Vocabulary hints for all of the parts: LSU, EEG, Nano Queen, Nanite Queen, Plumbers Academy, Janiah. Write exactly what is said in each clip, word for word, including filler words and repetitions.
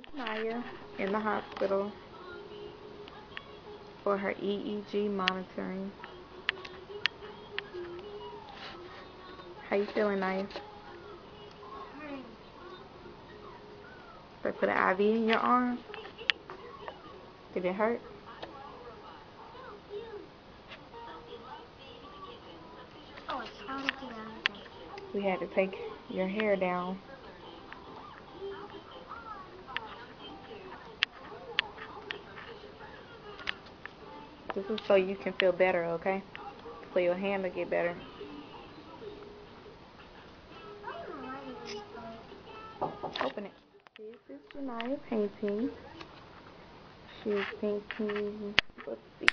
This is Janiah in the hospital for her E E G monitoring. How you feeling, Janiah? Fine. So I put an I V in your arm. Did it hurt? Oh, it's counting on it. We had to take your hair down. This is so you can feel better, okay? So your hand will get better. Open it. This is Janiah painting. She is painting, let's see.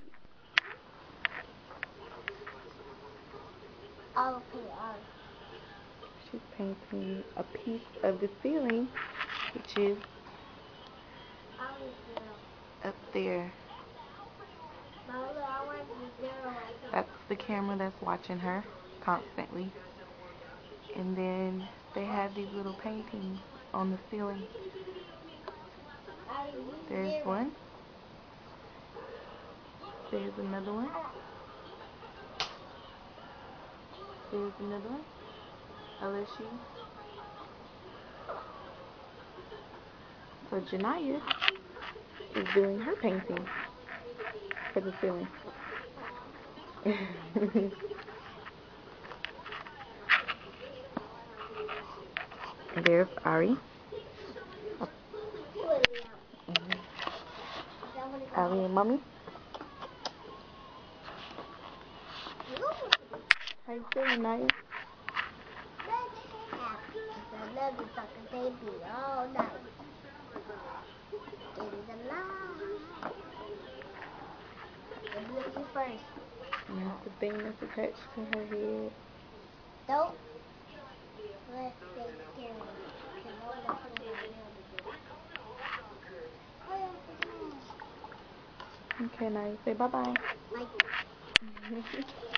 Oh, she's painting a piece of the ceiling, which is up there. That's the camera that's watching her constantly. And then they have these little paintings on the ceiling. There's one. There's another one. There's another one. L S U. So Janiah is doing her painting for the ceiling. There's Ari. Oh. Mm-hmm. Ari and Mommy. How you feeling, Janiah? I love you, fucking baby, all night. It is alive. It's looking first. And that's the thing that's attached to her head. Don't let them carry me. Okay, now you say bye bye. Bye.